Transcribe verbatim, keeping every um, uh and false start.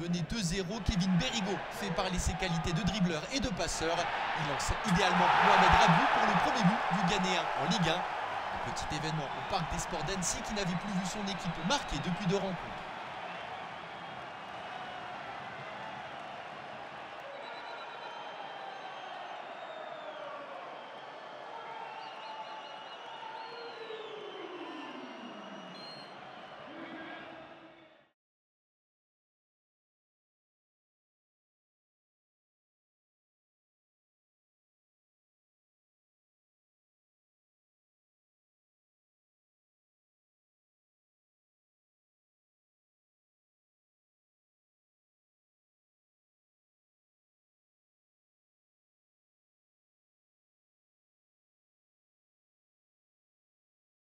mené deux zéro, Kevin Berrigaud fait parler ses qualités de dribbleur et de passeur. Il lance idéalement Mohamed Rabiu pour le premier but du Ghanéen en Ligue un. Petit événement au Parc des Sports d'Annecy qui n'avait plus vu son équipe marquer depuis deux rencontres.